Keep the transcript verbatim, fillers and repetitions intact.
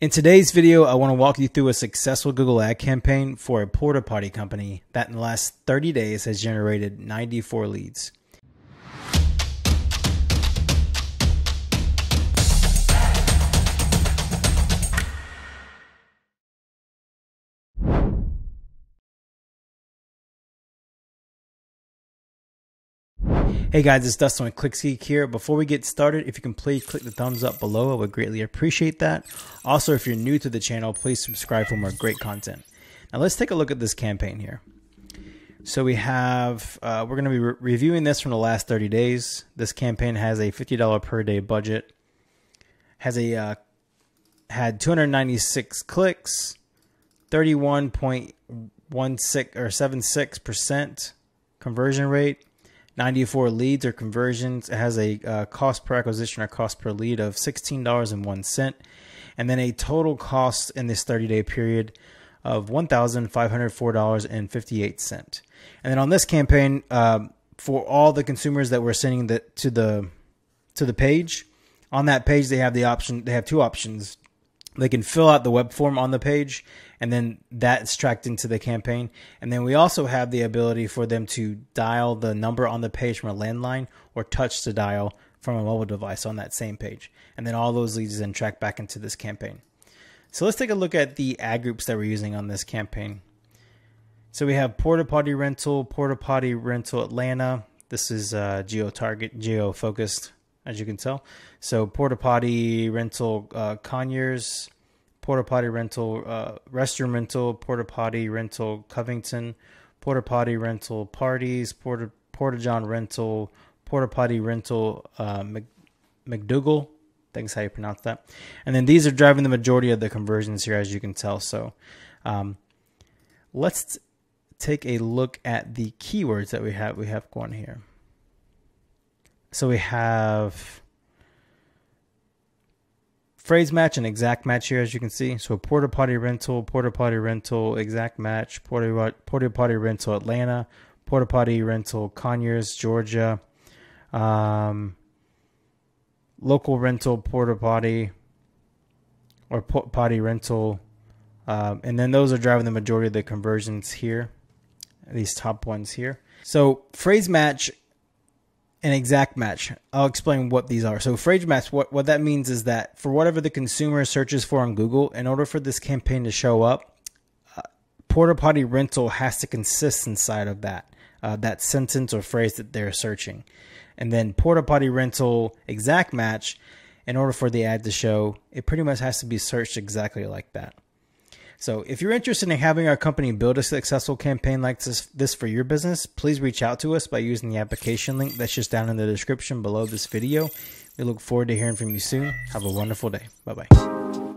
In today's video, I want to walk you through a successful Google ad campaign for a porta potty company that in the last thirty days has generated ninety-four leads. Hey guys, it's Dustin with Clicks Geek here. Before we get started, if you can please click the thumbs up below, I would greatly appreciate that. Also, if you're new to the channel, please subscribe for more great content. Now let's take a look at this campaign here. So we have, uh, we're going to be re reviewing this from the last thirty days. This campaign has a fifty dollar per day budget, has a, uh, had two hundred ninety-six clicks, thirty-one point one six or seven six percent conversion rate. ninety-four leads or conversions. It has a uh, cost per acquisition or cost per lead of sixteen dollars and one cent, and then a total cost in this thirty-day period of one thousand five hundred four dollars and fifty-eight cents. And then on this campaign, uh, for all the consumers that we're sending the, to the to the page, on that page they have the option. They have two options. They can fill out the web form on the page, and then that's tracked into the campaign. And then we also have the ability for them to dial the number on the page from a landline or touch to dial from a mobile device on that same page. And then all those leads then track back into this campaign. So let's take a look at the ad groups that we're using on this campaign. So we have Porta Potty Rental, Porta Potty Rental Atlanta. This is uh, geo-target, geo-focused, as you can tell. So Porta Potty Rental uh, Conyers, Porta Potty Rental uh, Restroom Rental, Porta Potty Rental Covington, Porta Potty Rental Parties, Porta Porta John Rental, Porta Potty Rental uh, Mc, McDougal. I think that's how you pronounce that. And then these are driving the majority of the conversions here, as you can tell. So um, let's take a look at the keywords that we have we have going here. So we have phrase match and exact match here, as you can see. So Porta Potty Rental, Porta Potty Rental, Exact Match, Porta Porta Potty Rental Atlanta, Porta Potty Rental Conyers, Georgia, um, Local Rental Porta Potty or Potty Rental, um, and then those are driving the majority of the conversions here, these top ones here. So phrase match an exact match. I'll explain what these are. So phrase match, what, what that means is that for whatever the consumer searches for on Google, in order for this campaign to show up, uh, Porta Potty Rental has to consist inside of that, uh, that sentence or phrase that they're searching. And then Porta Potty Rental Exact Match, in order for the ad to show, it pretty much has to be searched exactly like that. So if you're interested in having our company build a successful campaign like this, this for your business, please reach out to us by using the application link that's just down in the description below this video. We look forward to hearing from you soon. Have a wonderful day. Bye-bye.